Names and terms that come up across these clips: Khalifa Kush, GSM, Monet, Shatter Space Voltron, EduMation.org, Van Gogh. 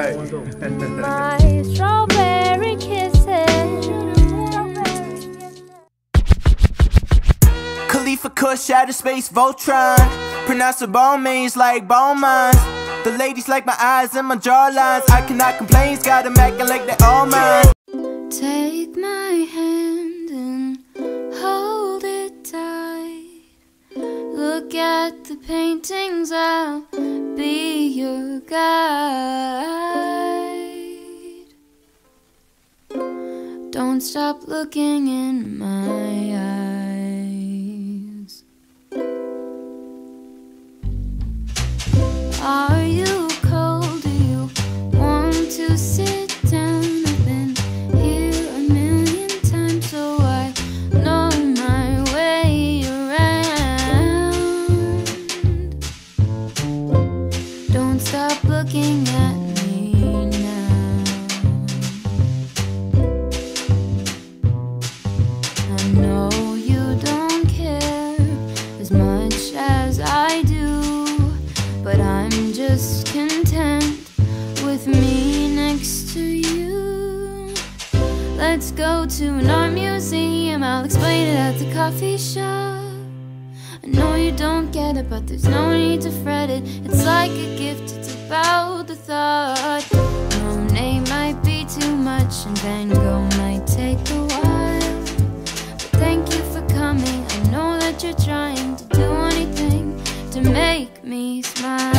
right. My strawberry kisses. Khalifa Kush, Shatter Space Voltron. Pronounce the bone means like bone mines. The ladies like my eyes and my jawlines. I cannot complain, got them acting like they're all mine. Take my hand and hold it tight. Look at the paintings, I'll be your guide. Don't stop looking in my eyes. Are you cold? Do you want to sit down? I've been here a million times, so I know my way around. Don't stop looking at me now. I know you don't care as much as I do, but I'm just content with me next to you. Let's go to an art museum, I'll explain it at the coffee shop. I know you don't get it, but there's no need to fret it. It's like a gift, it's about the thought. Monet might be too much and Van Gogh might take a while, but thank you for coming. I know that you're trying to do anything to make me smile.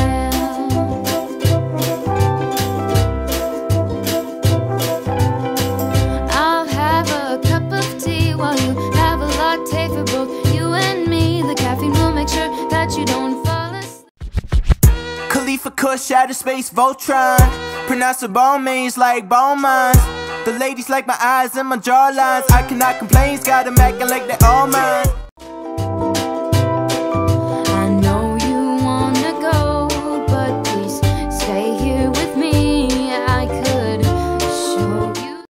Khalifa Kush, Shatter Space Voltron. Pronounce the bone means like bone mines. The ladies like my eyes and my jawlines. I cannot complain, got them acting like they're all mine.